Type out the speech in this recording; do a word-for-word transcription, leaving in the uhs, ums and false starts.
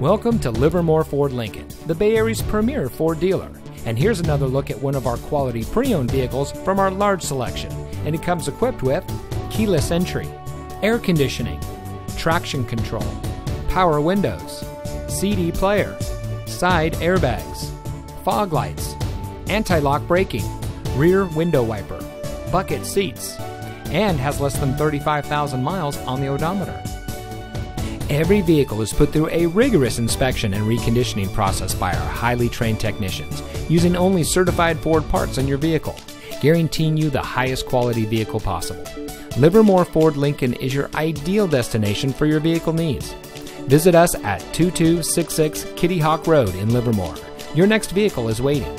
Welcome to Livermore Ford Lincoln, the Bay Area's premier Ford dealer. And here's another look at one of our quality pre-owned vehicles from our large selection. And it comes equipped with keyless entry, air conditioning, traction control, power windows, C D player, side airbags, fog lights, anti-lock braking, rear window wiper, bucket seats, and has less than thirty-five thousand miles on the odometer. Every vehicle is put through a rigorous inspection and reconditioning process by our highly trained technicians, using only certified Ford parts in your vehicle, guaranteeing you the highest quality vehicle possible. Livermore Ford Lincoln is your ideal destination for your vehicle needs. Visit us at two two six six Kitty Hawk Road in Livermore. Your next vehicle is waiting.